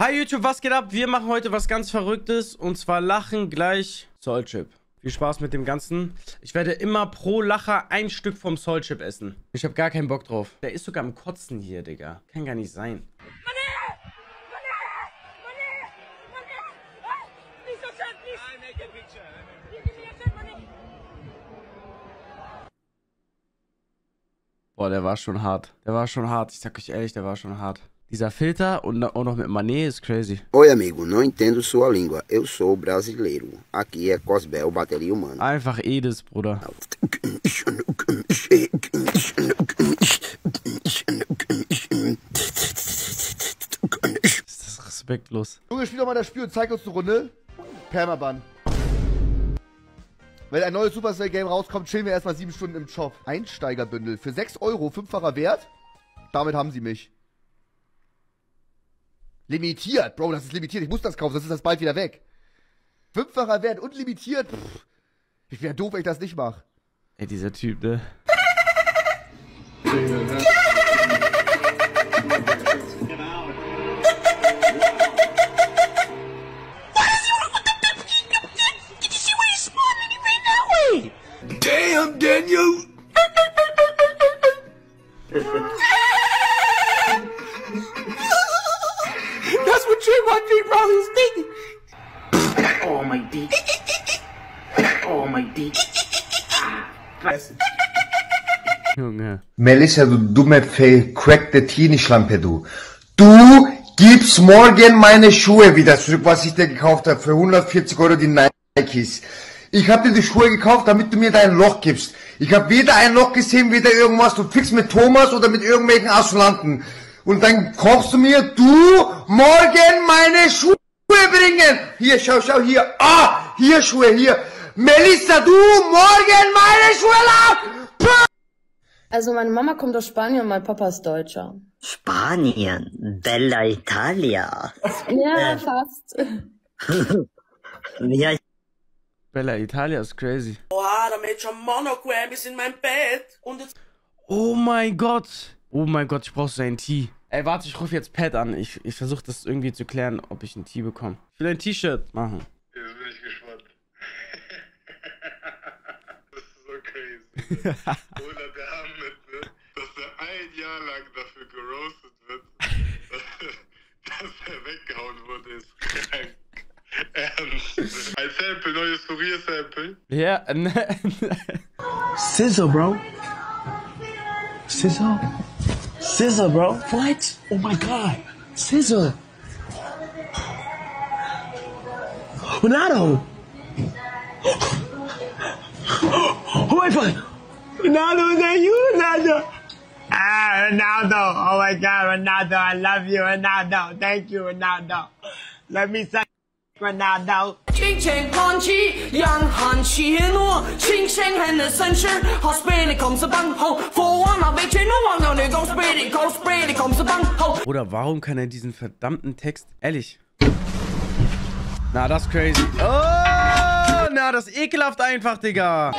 Hi YouTube, was geht ab? Wir machen heute was ganz Verrücktes und zwar Lachen gleich Soul Chip. Viel Spaß mit dem Ganzen. Ich werde immer pro Lacher ein Stück vom Soul Chip essen. Ich habe gar keinen Bock drauf. Der ist sogar am Kotzen hier, Digga. Kann gar nicht sein. Boah, der war schon hart. Der war schon hart. Ich sag euch ehrlich, der war schon hart. Dieser Filter und auch noch mit Mané ist crazy. Oi amigo, não entendo sua língua. Eu sou brasileiro. Aqui é Cosbel, bateria humana. Einfach Edis, Bruder. Ist das respektlos. Junge, spiel doch mal das Spiel und zeig uns eine Runde. Permaban. Wenn ein neues Supercell-Game rauskommt, chillen wir erstmal 7 Stunden im Shop. Einsteigerbündel für 6 Euro, 5-facher Wert. Damit haben sie mich. Limitiert, Bro, das ist limitiert. Ich muss das kaufen, sonst ist das bald wieder weg. 5-facher Wert und limitiert. Pff, ich wäre doof, wenn ich das nicht mache. Ey, dieser Typ, ne? Damn, Daniel! Oh my dick. Oh my dick. Junge. Melissa, du dumme Crack-der-Teenie-Schlampe, du. Du gibst morgen meine Schuhe wieder zurück, was ich dir gekauft habe, für 140 Euro die Nikes. Ich habe dir die Schuhe gekauft, damit du mir dein Loch gibst. Ich habe weder ein Loch gesehen, weder irgendwas. Du fixst mit Thomas oder mit irgendwelchen Assonanten. Und dann kaufst du mir, du, morgen meine Schuhe bringen. Hier, schau, hier. Ah, hier Schuhe, hier. Melissa, du, morgen meine Schuhe lang. Also meine Mama kommt aus Spanien und mein Papa ist Deutscher. Spanien? Bella Italia. Ja, fast. Ja. Bella Italia ist crazy. Oha, da made schon Monogram ist in meinem Bett. Und jetzt... Oh mein Gott, ich brauche so einen Tee. Ey, warte, ich rufe jetzt Pat an. Ich versuche das irgendwie zu klären, ob ich einen Tee bekomme. Ich will ein T-Shirt machen. Ja, bin ich gespannt. Das ist so crazy. Ne? Oder der Hamlet, ne? Dass er ein Jahr lang dafür geroastet wird, dass er weggehauen wurde, ist krank. Ernst. Ein Sample, neues Kurier-Sample. Ja, ne. Sizzle, Bro. Sizzle. Sizzle, bro. What? Oh my god. Sizzle. Ronaldo. Oh my god. Ronaldo, is that you, Ronaldo? Ah, Ronaldo. Oh my god, Ronaldo. I love you, Ronaldo. Thank you, Ronaldo. Let me say Ronaldo. Oder warum kann er diesen verdammten Text? Ehrlich. Na, das ist crazy. Oh, na, das ist ekelhaft einfach, Digga.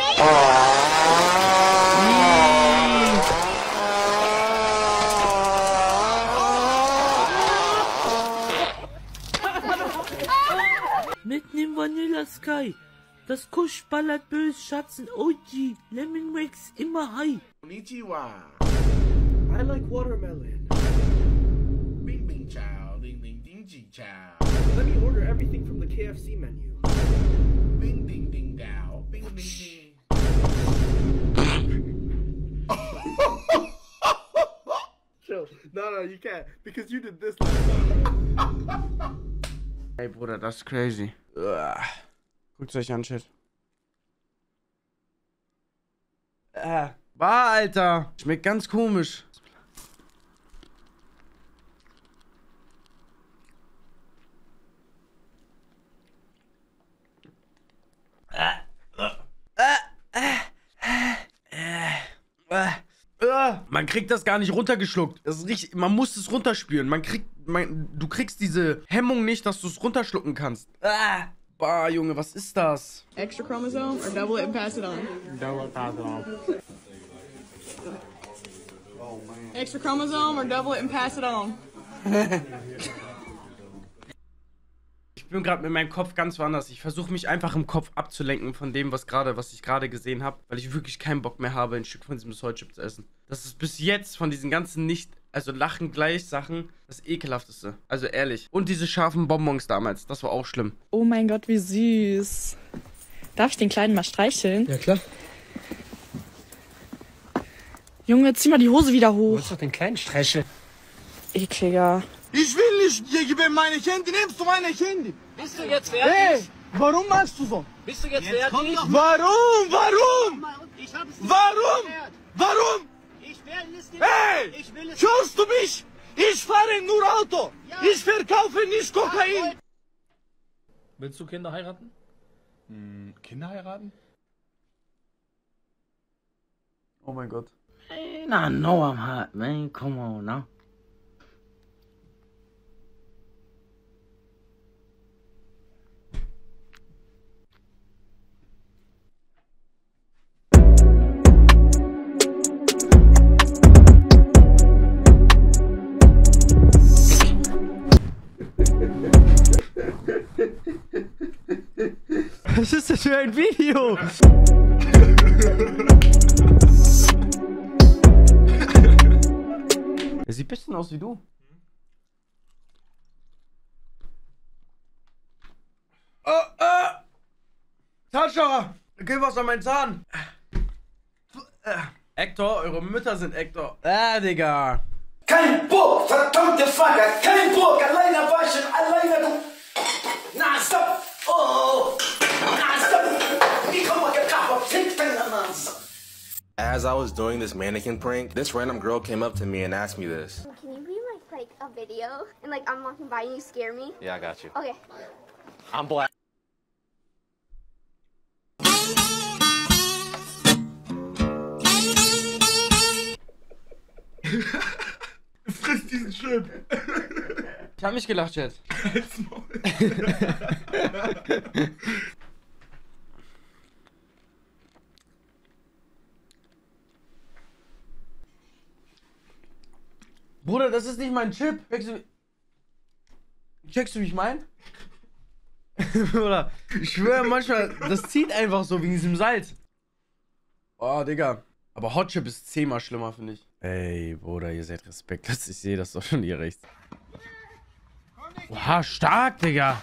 Mitten im Vanilla Sky. Das Kusch ballert böse Schatzen. OG. Lemon Wax immer high. Konnichiwa. I like watermelon. Bing bing chow. Ding ding ding chi chow. Let me order everything from the KFC menu. Bing ding ding dow. Bing ding ding. Chill. No, you can't. Because you did this last time. Ey, Bruder, das ist crazy. Guckt euch an, Shit. Bah, Alter. Schmeckt ganz komisch. Man kriegt das gar nicht runtergeschluckt. Das ist richtig, man muss es runterspüren. Du kriegst diese Hemmung nicht, dass du es runterschlucken kannst. Bah, Junge, was ist das? Extra Chromosome or double it and pass it on? Double it, pass it on. Extra Chromosome or double it and pass it on? bin gerade mit meinem Kopf ganz woanders. Ich versuche mich einfach im Kopf abzulenken von dem, was ich gerade gesehen habe, weil ich wirklich keinen Bock mehr habe, ein Stück von diesem Soul-Chip zu essen. Das ist bis jetzt von diesen ganzen Lachen gleich Sachen, das Ekelhafteste. Also ehrlich. Und diese scharfen Bonbons damals, das war auch schlimm. Oh mein Gott, wie süß. Darf ich den Kleinen mal streicheln? Ja, klar. Junge, zieh mal die Hose wieder hoch. Du musst doch den Kleinen streicheln. Ekliger. Ich will nicht, gib mir meine Handy, nimmst du meine Handy? Bist du jetzt fertig? Hey, warum machst du so? Bist du jetzt fertig? Warum? Ich hab's nicht erklärt. Warum? Ich will es nicht. Hey, ich will es hörst du mich? Ich fahre nur Auto. Ja. Ich verkaufe nicht Kokain. Willst du Kinder heiraten? Hm, Kinder heiraten? Oh mein Gott. Man, I know I'm hot, man. Come on now. Was ist das für ein Video? Er sieht ein bisschen aus wie du. Zahnstocher! Gib was an meinen Zahn! Hector, eure Mütter sind Hector. Digga. Kein Bock, verdammte Frage! Kein Bock! Alleiner waschen, alleiner du! Na, stopp! Oh! As I was doing this mannequin prank, this random girl came up to me and asked me this. Can you be like a video? And like I'm walking by and you scare me? Yeah, I got you. Okay. I'm black. Friss diesen Chip. Ich hab mich gelacht, Chat. Bruder, das ist nicht mein Chip. Checkst du, wie ich mein? Bruder, ich schwöre manchmal, das zieht einfach so wegen diesem Salz. Oh, Digga. Aber Hotchip ist 10-mal schlimmer, finde ich. Ey, Bruder, ihr seid respektlos. Ich sehe das doch schon hier rechts. Oha, stark, Digga.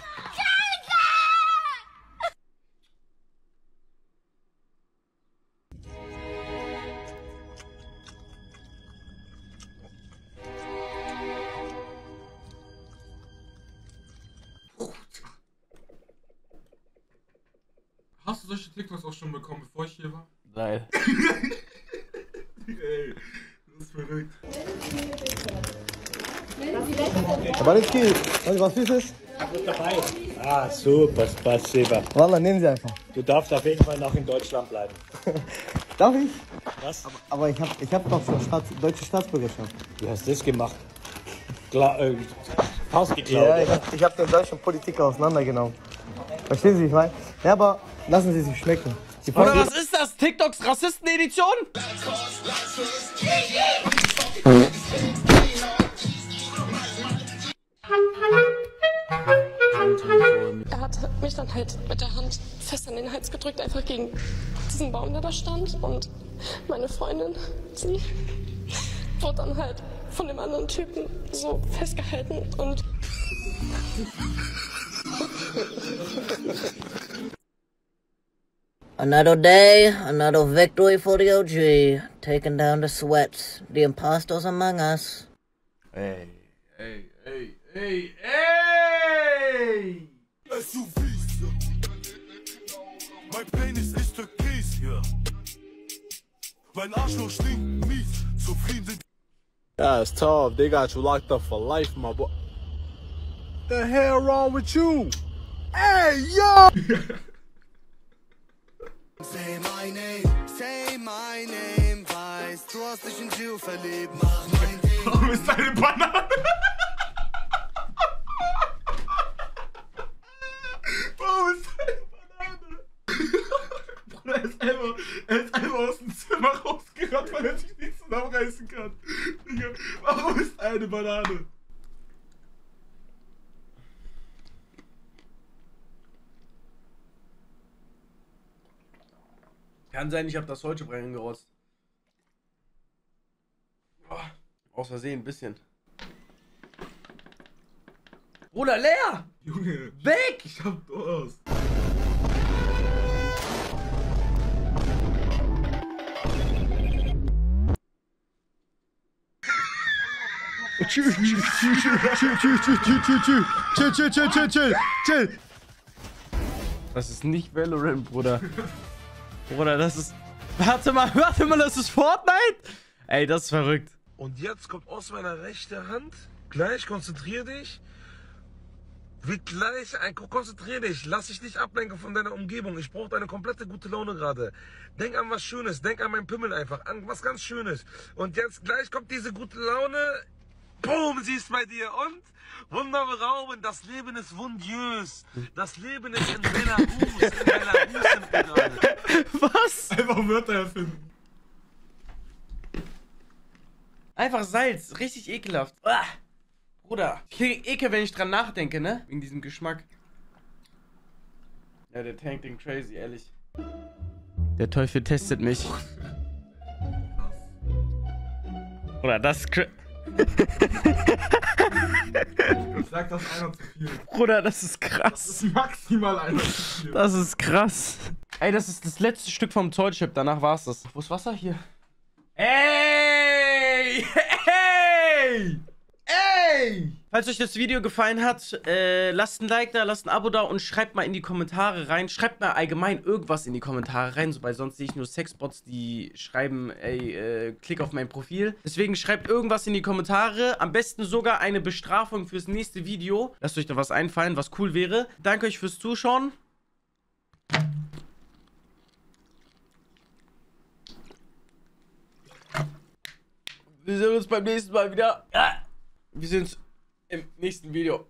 Hast du solche TikToks auch schon bekommen, bevor ich hier war? Nein. Ey, das ist verrückt. Aber ich gehe. Was ist es? Dabei. Ah, super, spasiba. Wallah, nehmen Sie einfach. Du darfst auf jeden Fall noch in Deutschland bleiben. Darf ich? Was? Aber ich hab doch schon deutsche Staatsbürgerschaft. Du hast das gemacht. Klar, Haus geklaut. Ja, ich hab den deutschen Politiker auseinandergenommen. Verstehen Sie, wie ich meine? Ja, aber lassen Sie sich schmecken. Oder was ist das? TikToks Rassisten-Edition? Er hat mich dann halt mit der Hand fest an den Hals gedrückt, einfach gegen diesen Baum, der da stand. Und meine Freundin, sie wurde dann halt von dem anderen Typen so festgehalten und... Another day, another victory for the OG. Taking down the sweats, the impostors among us. Hey, hey, hey, hey, hey! Mein Penis ist türkis, ja. Mein Arschloch stinkt mies, zufrieden sind. That's tough, they got you locked up for life, my boy. The hell wrong with you? Hey, yo! Say my name, weißt du, hast dich in Gio verliebt, mach mein Ding. Warum ist deine Banane? Warum ist deine Banane? Er ist einfach aus dem Zimmer rausgerannt, weil er sich nicht zusammenreißen kann. Warum ist eine Banane? Kann sein, ich habe das Soul Chip reingerotzt. Boah, aus Versehen ein bisschen. Bruder, leer! Junge! Weg! Ich hab Durst! Tschüss, tschüss, tschüss, tschüss, tschüss, tschüss, tschüss, tschüss, chill, chill, chill, chill, chill, chill. Das ist nicht Valorant, Bruder. Bruder, das ist... warte mal, das ist Fortnite? Ey, das ist verrückt. Und jetzt kommt aus meiner rechten Hand, gleich konzentrier dich, wird gleich, konzentrier dich, lass dich nicht ablenken von deiner Umgebung, ich brauche deine komplette gute Laune gerade. Denk an was Schönes, denk an meinen Pimmel einfach, an was ganz Schönes. Und jetzt gleich kommt diese gute Laune, boom, sie ist bei dir und wunderberaubend, das Leben ist wundiös. Das Leben ist in Belarus, in Belarus sind wir gerade. Was? Einfach Wörter erfinden. Einfach Salz, richtig ekelhaft. Ah, Bruder, ich kriege Ekel, wenn ich dran nachdenke, ne? Wegen diesem Geschmack. Ja, der Tank den crazy, ehrlich. Der Teufel testet mich. Bruder, das ist ich sag, das ist einer zu viel. Bruder, das ist krass. Das ist maximal einer zu viel. Das ist krass. Ey, das ist das letzte Stück vom Saltchip. Danach war's das. Wo ist Wasser? Hier. Ey! Ey! Ey! Falls euch das Video gefallen hat, lasst ein Like da, lasst ein Abo da und schreibt mal in die Kommentare rein. Schreibt mal allgemein irgendwas in die Kommentare rein, so, weil sonst sehe ich nur Sexbots, die schreiben, ey, klick auf mein Profil. Deswegen schreibt irgendwas in die Kommentare, am besten sogar eine Bestrafung fürs nächste Video. Lasst euch da was einfallen, was cool wäre. Danke euch fürs Zuschauen. Wir sehen uns beim nächsten Mal wieder. Wir sehen uns im nächsten Video.